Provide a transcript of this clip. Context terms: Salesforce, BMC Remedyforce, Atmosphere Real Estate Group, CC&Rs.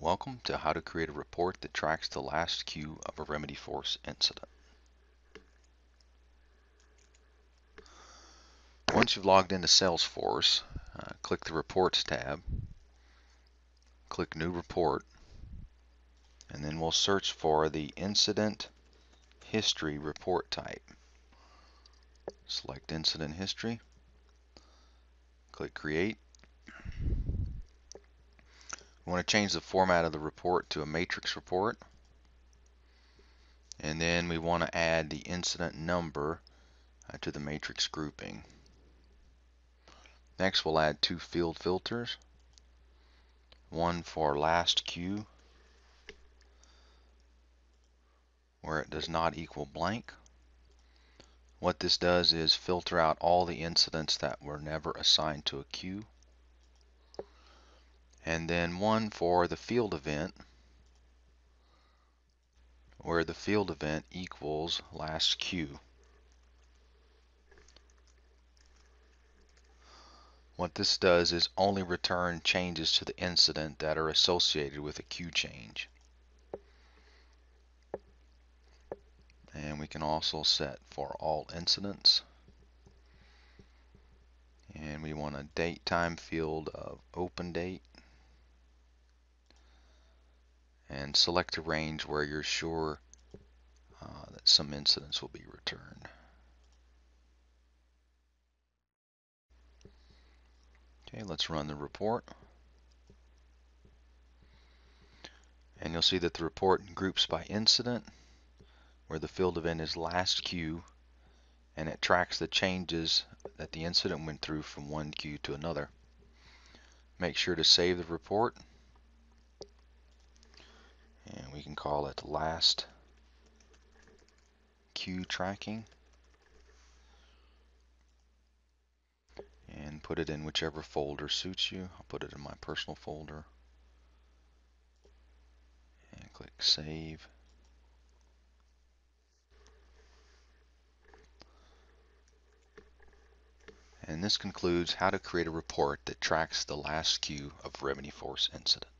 Welcome to how to create a report that tracks the last queue of a Remedyforce incident. Once you've logged into Salesforce, click the Reports tab, click New Report, and then we'll search for the Incident History report type. Select Incident History, click Create. We want to change the format of the report to a matrix report, and then we want to add the incident number to the matrix grouping. Next, we'll add two field filters, one for last queue, where it does not equal blank. What this does is filter out all the incidents that were never assigned to a queue. And then one for the field event, where the field event equals last queue. What this does is only return changes to the incident that are associated with a queue change. And we can also set for all incidents. And we want a date time field of open date. And select a range where you're sure that some incidents will be returned. Okay, let's run the report. And you'll see that the report groups by incident, where the field event is last queue, and it tracks the changes that the incident went through from one queue to another. Make sure to save the report. And we can call it last queue tracking and put it in whichever folder suits you. I'll put it in my personal folder and click save. And this concludes how to create a report that tracks the last queue of Remedyforce incident.